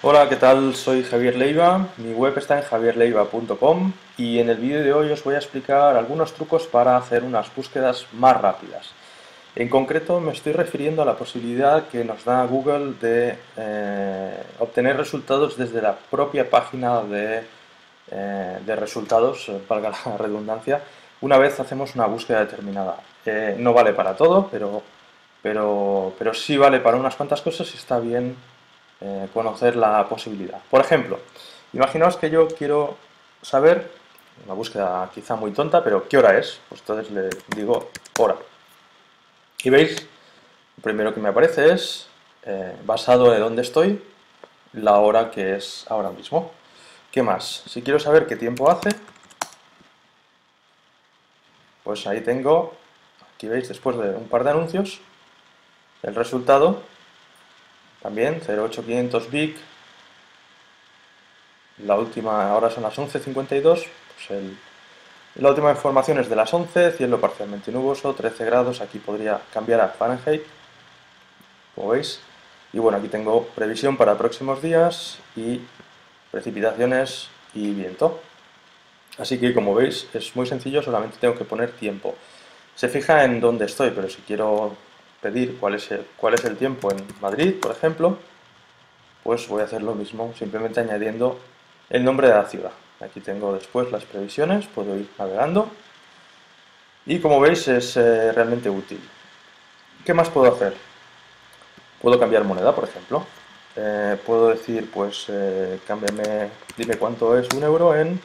Hola, ¿qué tal? Soy Javier Leiva, mi web está en javierleiva.com y en el vídeo de hoy os voy a explicar algunos trucos para hacer unas búsquedas más rápidas. En concreto me estoy refiriendo a la posibilidad que nos da Google de obtener resultados desde la propia página de resultados, valga la redundancia, una vez hacemos una búsqueda determinada. No vale para todo, pero sí vale para unas cuantas cosas y está bien conocer la posibilidad. Por ejemplo, imaginaos que yo quiero saber, una búsqueda quizá muy tonta, pero ¿qué hora es? Pues entonces le digo hora. Y veis, lo primero que me aparece es, basado en donde estoy, la hora que es ahora mismo. ¿Qué más? Si quiero saber qué tiempo hace, pues ahí tengo, aquí veis, después de un par de anuncios, el resultado. También 08500 Vic, la última, ahora son las 11:52, pues la última información es de las 11, cielo parcialmente nuboso, 13 grados, aquí podría cambiar a Fahrenheit, como veis. Y bueno, aquí tengo previsión para próximos días y precipitaciones y viento. Así que como veis es muy sencillo, solamente tengo que poner tiempo. Se fija en dónde estoy, pero si quiero pedir cuál es el tiempo en Madrid, por ejemplo, pues voy a hacer lo mismo, simplemente añadiendo el nombre de la ciudad. Aquí tengo después las previsiones, puedo ir navegando y como veis es realmente útil. ¿Qué más puedo hacer? Puedo cambiar moneda, por ejemplo. Puedo decir, pues cámbiame, dime cuánto es un euro en,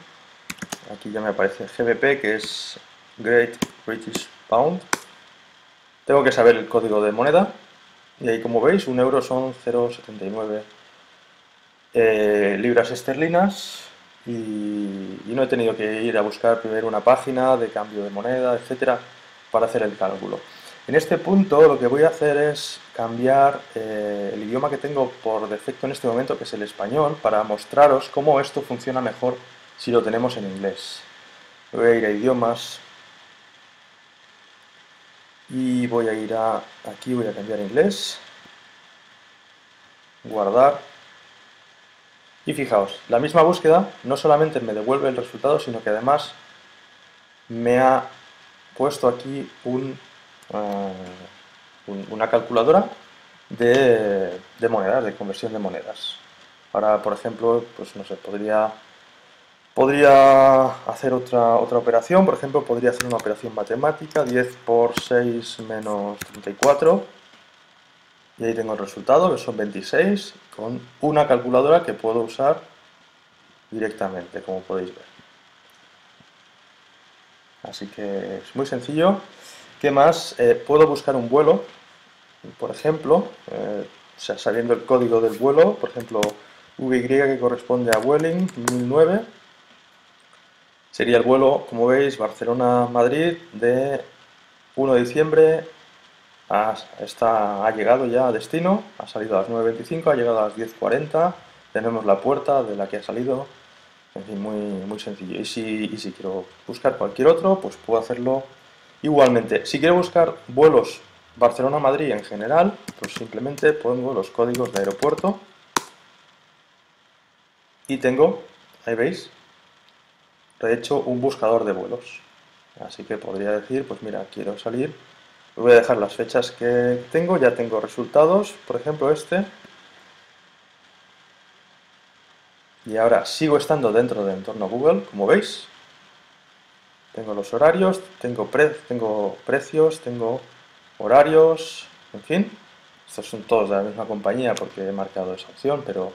aquí ya me aparece GBP, que es Great British Pound. Tengo que saber el código de moneda, y ahí como veis, un euro son 0,79 libras esterlinas, y no he tenido que ir a buscar primero una página de cambio de moneda, etcétera, para hacer el cálculo. En este punto lo que voy a hacer es cambiar el idioma que tengo por defecto en este momento, que es el español, para mostraros cómo esto funciona mejor si lo tenemos en inglés. Voy a ir a idiomas. Y voy a ir a, aquí voy a cambiar inglés, guardar, y fijaos, la misma búsqueda no solamente me devuelve el resultado, sino que además me ha puesto aquí una calculadora de monedas, de conversión de monedas. Ahora, por ejemplo, pues no sé, podría hacer otra operación, por ejemplo, podría hacer una operación matemática, 10 por 6 menos 34, y ahí tengo el resultado, que son 26, con una calculadora que puedo usar directamente, como podéis ver. Así que es muy sencillo. ¿Qué más? Puedo buscar un vuelo, por ejemplo, sabiendo el código del vuelo, por ejemplo, VY, que corresponde a Welling, 1009, sería el vuelo, como veis, Barcelona-Madrid de 1 de diciembre, ha llegado ya a destino, ha salido a las 9:25, ha llegado a las 10:40, tenemos la puerta de la que ha salido, en fin, muy sencillo. Y si quiero buscar cualquier otro, pues puedo hacerlo igualmente. Si quiero buscar vuelos Barcelona-Madrid en general, pues simplemente pongo los códigos de aeropuerto y tengo, ahí veis, de hecho un buscador de vuelos. Así que podría decir, pues mira, quiero salir, voy a dejar las fechas que tengo, ya tengo resultados, por ejemplo este, y ahora sigo estando dentro del entorno Google, como veis, tengo los horarios, tengo precios, tengo horarios, en fin, estos son todos de la misma compañía porque he marcado esa opción, pero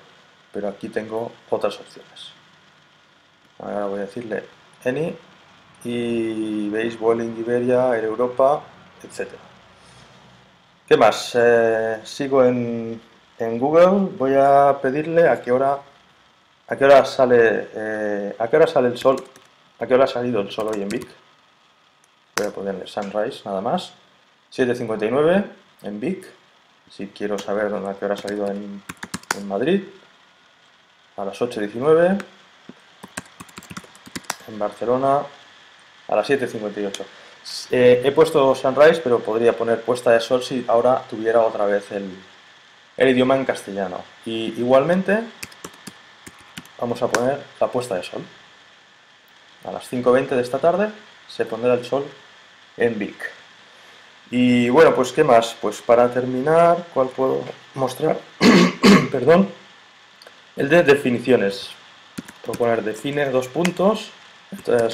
aquí tengo otras opciones. Ahora voy a decirle any y veis Vueling, Iberia, Air Europa, etc. ¿Qué más? Sigo en Google, voy a pedirle a qué hora sale el sol, a qué hora ha salido el sol hoy en Vic. Voy a ponerle sunrise nada más. 7:59 en Vic. Si quiero saber a qué hora ha salido en Madrid, a las 8:19. En Barcelona a las 7:58. He puesto sunrise, pero podría poner puesta de sol si ahora tuviera otra vez el idioma en castellano. Y igualmente vamos a poner la puesta de sol. A las 5:20 de esta tarde se pondrá el sol en Vic. Y bueno, pues ¿qué más? Pues para terminar, ¿cuál puedo mostrar? Perdón. El de definiciones. Puedo poner define : entonces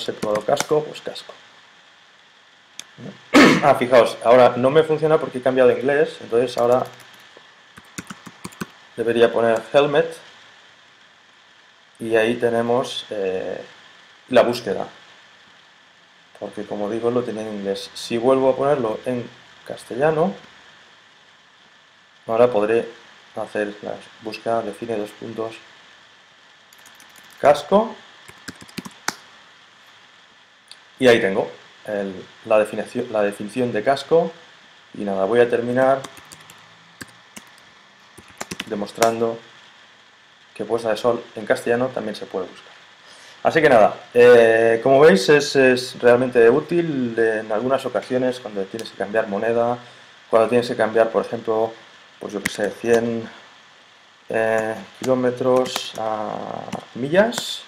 se puede casco, pues casco. Ah, fijaos, ahora no me funciona porque he cambiado de inglés, entonces ahora debería poner helmet y ahí tenemos la búsqueda, porque como digo lo tenía en inglés. Si vuelvo a ponerlo en castellano, ahora podré hacer la búsqueda define : casco y ahí tengo la definición de casco. Y nada, voy a terminar demostrando que puesta de sol en castellano también se puede buscar. Así que nada, como veis es realmente útil en algunas ocasiones cuando tienes que cambiar moneda, cuando tienes que cambiar, por ejemplo, pues yo que sé, 100 kilómetros a millas.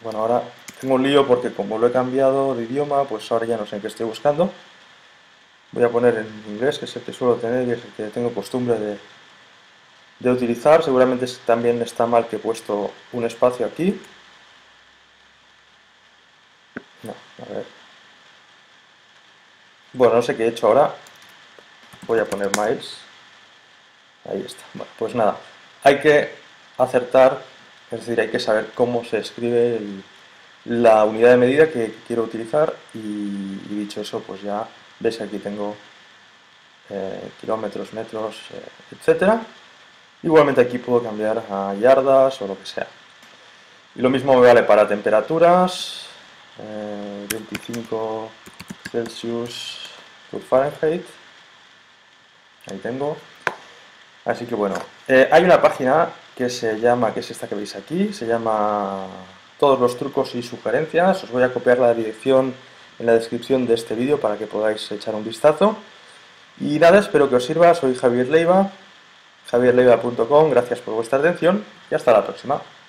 Bueno, ahora tengo un lío porque como lo he cambiado de idioma, pues ahora ya no sé en qué estoy buscando. Voy a poner en inglés, que es el que suelo tener y es el que tengo costumbre de utilizar. Seguramente también está mal que he puesto un espacio aquí. No, a ver. Bueno, no sé qué he hecho ahora. Voy a poner miles. Ahí está. Bueno, pues nada, hay que acertar. Es decir, hay que saber cómo se escribe la unidad de medida que quiero utilizar y dicho eso, pues ya veis que aquí tengo kilómetros, metros, etcétera. Igualmente aquí puedo cambiar a yardas o lo que sea. Y lo mismo me vale para temperaturas, 25 Celsius por Fahrenheit. Ahí tengo. Así que bueno, hay una página que se llama, que es esta que veis aquí, se llama Todos los trucos y sugerencias. Os voy a copiar la dirección en la descripción de este vídeo para que podáis echar un vistazo. Y nada, espero que os sirva. Soy Javier Leiva, javierleiva.com. Gracias por vuestra atención y hasta la próxima.